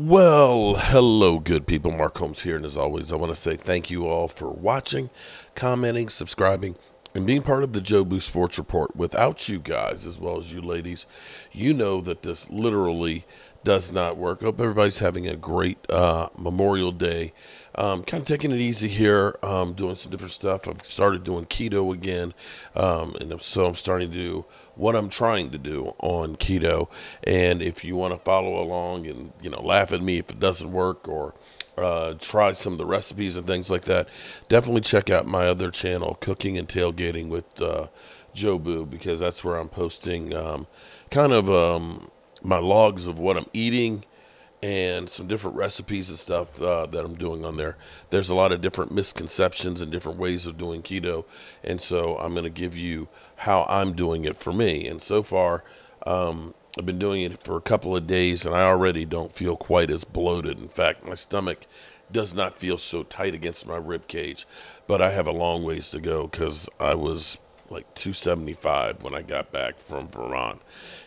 Well, hello, good people. Mark Holmes here, and as always, I want to say thank you all for watching, commenting, subscribing, and being part of the Jobu Sports Report. Without you guys, as well as you ladies, you know that this literally does not work. I hope everybody's having a great Memorial Day. Kind of taking it easy here, doing some different stuff. I've started doing keto again, and so I'm starting to do what I'm trying to do on keto. And if you want to follow along and, you know, laugh at me if it doesn't work, or try some of the recipes and things like that, definitely check out my other channel, Cooking and Tailgating with Jobu, because that's where I'm posting my logs of what I'm eating and some different recipes and stuff that I'm doing on there. There's a lot of different misconceptions and different ways of doing keto, and so I'm going to give you how I'm doing it for me. And so far, I've been doing it for a couple of days, and I already don't feel quite as bloated. In fact, my stomach does not feel so tight against my rib cage, but I have a long ways to go, because I was like 275 when I got back from Vermont,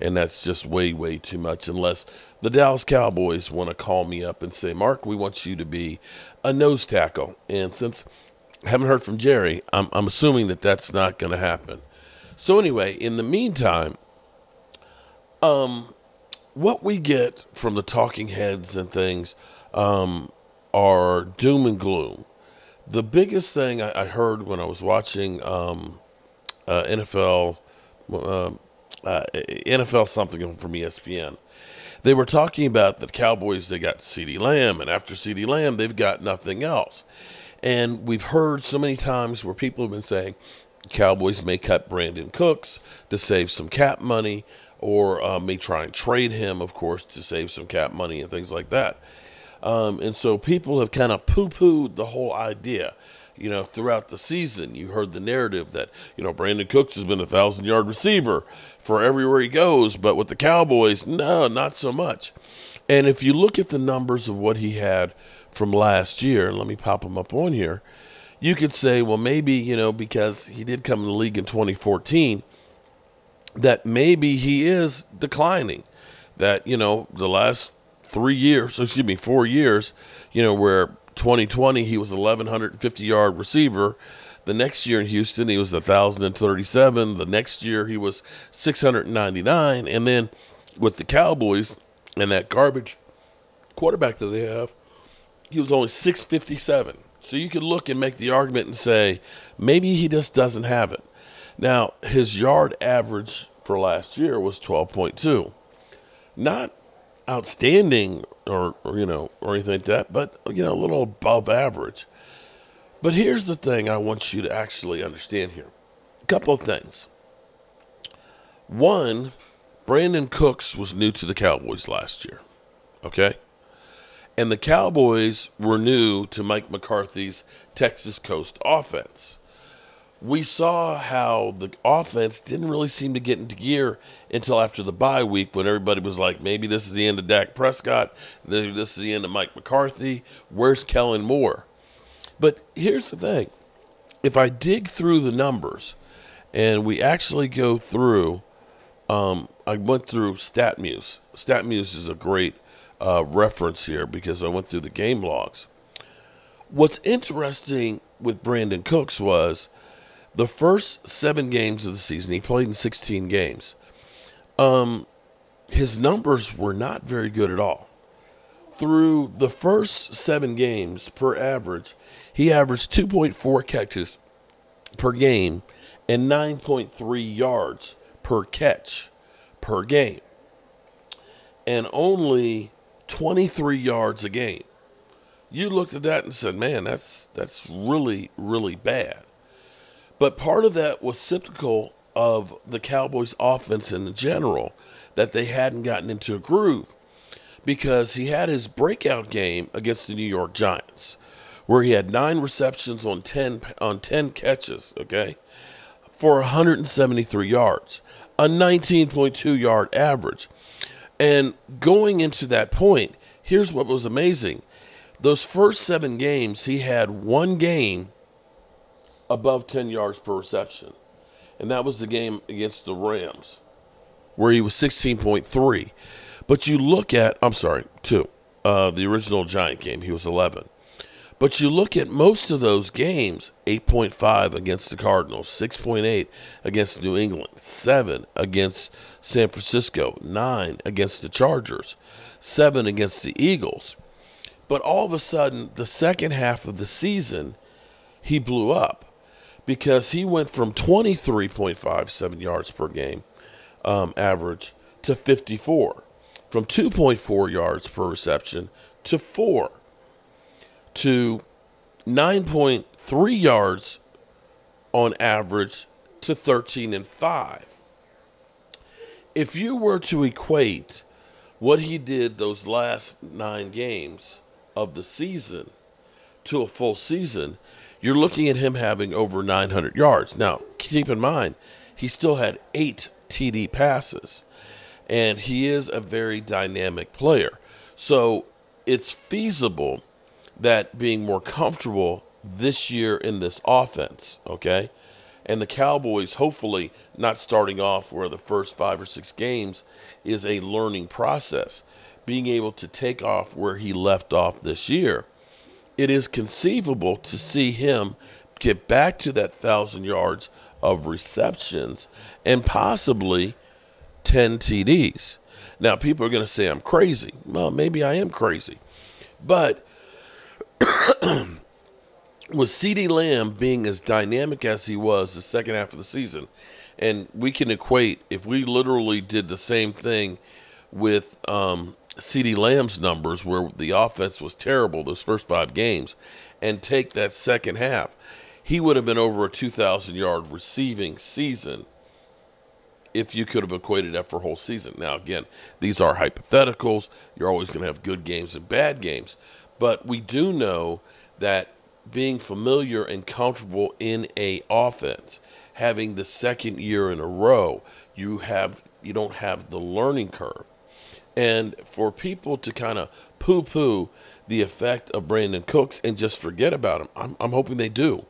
and that's just way, way too much, unless the Dallas Cowboys want to call me up and say, Mark, we want you to be a nose tackle. And since I haven't heard from Jerry, I'm assuming that that's not going to happen. So anyway, in the meantime, what we get from the talking heads and things are doom and gloom. The biggest thing I heard when I was watching NFL something from ESPN, they were talking about the Cowboys. They got CeeDee Lamb, and after CeeDee Lamb, they've got nothing else. And we've heard so many times where people have been saying Cowboys may cut Brandon Cooks to save some cap money, or may try and trade him, of course, to save some cap money and things like that. And so people have kind of poo-pooed the whole idea. You know, throughout the season, you heard the narrative that, you know, Brandon Cooks has been a 1,000-yard receiver for everywhere he goes, but with the Cowboys, no, not so much. And if you look at the numbers of what he had from last year, let me pop them up on here, you could say, well, maybe, you know, because he did come in the league in 2014, that maybe he is declining, that, you know, the last 3 years, excuse me, 4 years, you know, where 2020, he was 1,150-yard receiver. The next year in Houston, he was 1,037. The next year, he was 699. And then with the Cowboys and that garbage quarterback that they have, he was only 657. So you could look and make the argument and say, maybe he just doesn't have it. Now, his yard average for last year was 12.2. Not outstanding or you know, or anything like that, but, you know, a little above average. But here's the thing I want you to actually understand here. A couple of things. One, Brandon Cooks was new to the Cowboys last year, okay? And the Cowboys were new to Mike McCarthy's Texas Coast offense. We saw how the offense didn't really seem to get into gear until after the bye week, when everybody was like, maybe this is the end of Dak Prescott, maybe this is the end of Mike McCarthy, where's Kellen Moore? But here's the thing. If I dig through the numbers, and we actually go through, I went through StatMuse. StatMuse is a great reference here, because I went through the game logs. What's interesting with Brandon Cooks was, the first 7 games of the season, he played in 16 games. His numbers were not very good at all. Through the first 7 games per average, he averaged 2.4 catches per game and 9.3 yards per catch per game, and only 23 yards a game. You looked at that and said, man, that's really, really bad. But part of that was cyclical of the Cowboys' offense in general, that they hadn't gotten into a groove, because he had his breakout game against the New York Giants, where he had 9 receptions on 10 catches, okay, for 173 yards, a 19.2-yard average. And going into that point, here's what was amazing. Those first 7 games, he had 1 game above 10 yards per reception, and that was the game against the Rams, where he was 16.3. But you look at, I'm sorry, 2. the original Giant game, he was 11. But you look at most of those games, 8.5 against the Cardinals, 6.8 against New England, 7 against San Francisco, 9 against the Chargers, 7 against the Eagles. But all of a sudden, the second half of the season, he blew up because he went from 23.57 yards per game average to 54, from 2.4 yards per reception to 4, to 9.3 yards on average to 13.5. If you were to equate what he did those last 9 games of the season to a full season, you're looking at him having over 900 yards. Now, keep in mind, he still had 8 TD passes, and he is a very dynamic player. So it's feasible that being more comfortable this year in this offense, okay? And the Cowboys hopefully not starting off where the first 5 or 6 games is a learning process, being able to take off where he left off this year. It is conceivable to see him get back to that 1,000 yards of receptions and possibly 10 TDs. Now, people are going to say I'm crazy. Well, maybe I am crazy. But with CeeDee Lamb being as dynamic as he was the second half of the season, and we can equate, if we literally did the same thing with CeeDee Lamb's numbers where the offense was terrible those first 5 games and take that second half, he would have been over a 2,000-yard receiving season if you could have equated that for a whole season. Now, again, these are hypotheticals. You're always going to have good games and bad games. But we do know that being familiar and comfortable in a offense, having the second year in a row, you don't have the learning curve. And for people to kind of poo-poo the effect of Brandon Cooks and just forget about him, I'm hoping they do.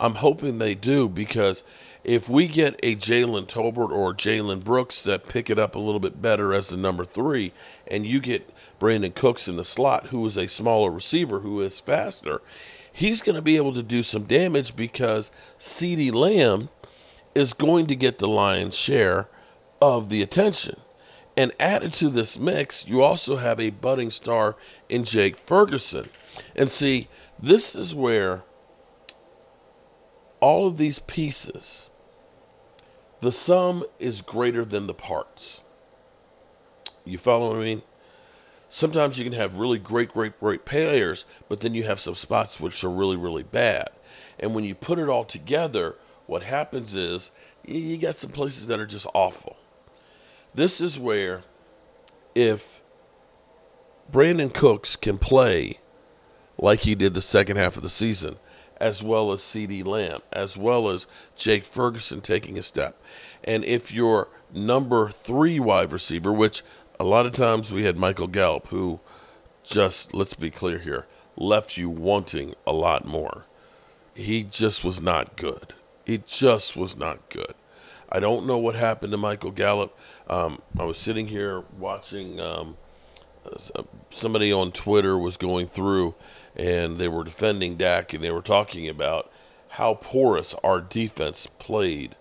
I'm hoping they do, because if we get a Jalen Tolbert or Jalen Brooks that pick it up a little bit better as the number 3, and you get Brandon Cooks in the slot, who is a smaller receiver, who is faster, he's going to be able to do some damage because CeeDee Lamb is going to get the lion's share of the attention. And added to this mix, you also have a budding star in Jake Ferguson. And see, this is where all of these pieces, the sum is greater than the parts. You follow what I mean? Sometimes you can have really great players, but then you have some spots which are really bad. And when you put it all together, what happens is you got some places that are just awful. This is where, if Brandon Cooks can play like he did the second half of the season, as well as CeeDee Lamb, as well as Jake Ferguson taking a step, and if your number 3 wide receiver, which a lot of times we had Michael Gallup, who just, let's be clear here, left you wanting a lot more. He just was not good. He just was not good. I don't know what happened to Michael Gallup. I was sitting here watching somebody on Twitter was going through, and they were defending Dak, and they were talking about how porous our defense played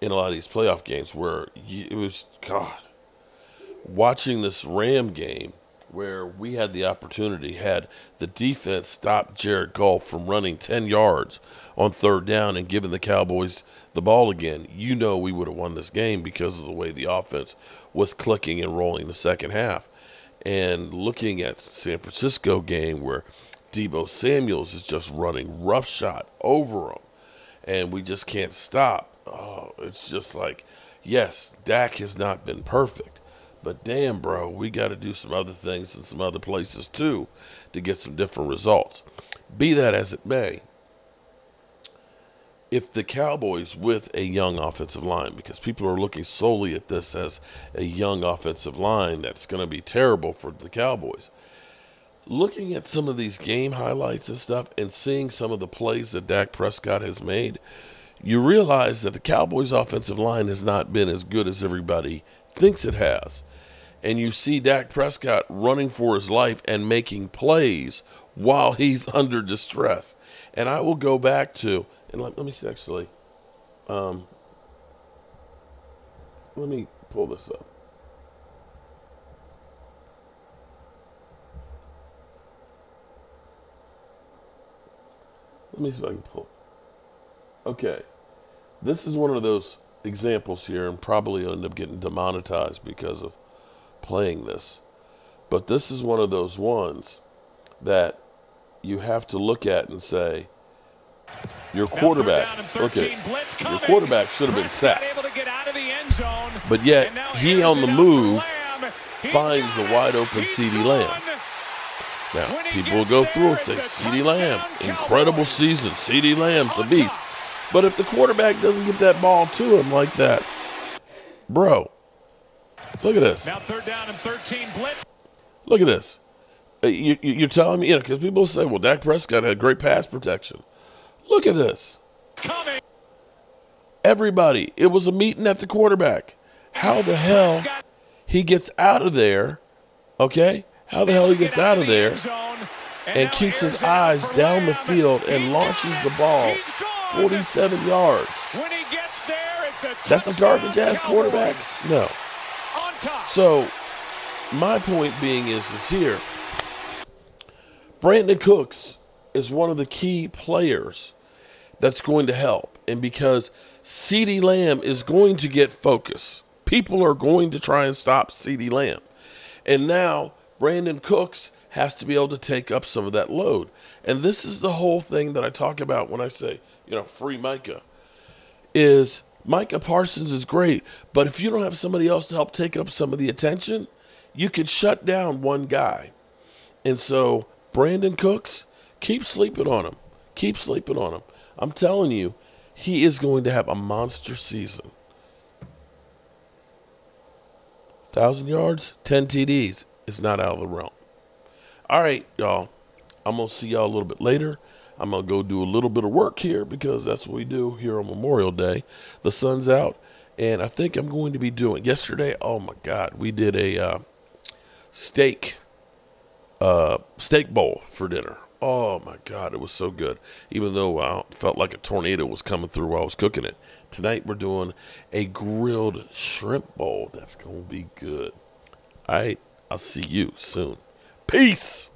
in a lot of these playoff games where it was, God, watching this Ram game where we had the opportunity, had the defense stopped Jared Goff from running 10 yards on 3rd down and giving the Cowboys the ball again, you know we would have won this game because of the way the offense was clicking and rolling the second half. And looking at the San Francisco game where Deebo Samuel is just running roughshod over him, and we just can't stop. Oh, it's just like, yes, Dak has not been perfect. But damn, bro, we got to do some other things in some other places too to get some different results. Be that as it may, if the Cowboys with a young offensive line, because people are looking solely at this as a young offensive line that's going to be terrible for the Cowboys, looking at some of these game highlights and stuff and seeing some of the plays that Dak Prescott has made, you realize that the Cowboys offensive line has not been as good as everybody thinks it has. and you see Dak Prescott running for his life and making plays while he's under distress. And I will go back to, and let me see actually, let me pull this up. Let me see if I can pull. Okay. This is one of those examples here, and probably end up getting demonetized because of playing this. But this is one of those ones that you have to look at and say, your quarterback, look at it, your quarterback should have been sacked. But yet, he on the move finds a wide open CeeDee Lamb. Now, people will go through and say, CeeDee Lamb, incredible season. CeeDee Lamb's a beast. But if the quarterback doesn't get that ball to him like that, bro, look at this. Now third down and 13 blitz. Look at this. You're telling me, you know, because people say, well, Dak Prescott had great pass protection. Look at this. Coming. Everybody, it was a meeting at the quarterback. How the hell he gets out of there, okay? How the hell he gets out of there and keeps his eyes down the field and launches the ball 47 yards. When he gets there, it's a that's a garbage-ass quarterback? No. On top. So my point being is here, Brandon Cooks is one of the key players that's going to help. And because CeeDee Lamb is going to get focus, people are going to try and stop CeeDee Lamb. And now Brandon Cooks has to be able to take up some of that load. And this is the whole thing that I talk about when I say, you know, free Micah, is Micah Parsons is great, but if you don't have somebody else to help take up some of the attention, you could shut down one guy. And so Brandon Cooks, keep sleeping on him. Keep sleeping on him. I'm telling you, he is going to have a monster season. 1,000 yards, 10 TDs. It's not out of the realm. All right, y'all. I'm going to see y'all a little bit later. I'm going to go do a little bit of work here because that's what we do here on Memorial Day. The sun's out, and I think I'm going to be doing yesterday. Oh, my God. We did a steak bowl for dinner. Oh, my God. It was so good, even though I felt like a tornado was coming through while I was cooking it. Tonight we're doing a grilled shrimp bowl. That's going to be good. All right. I'll see you soon. Peace.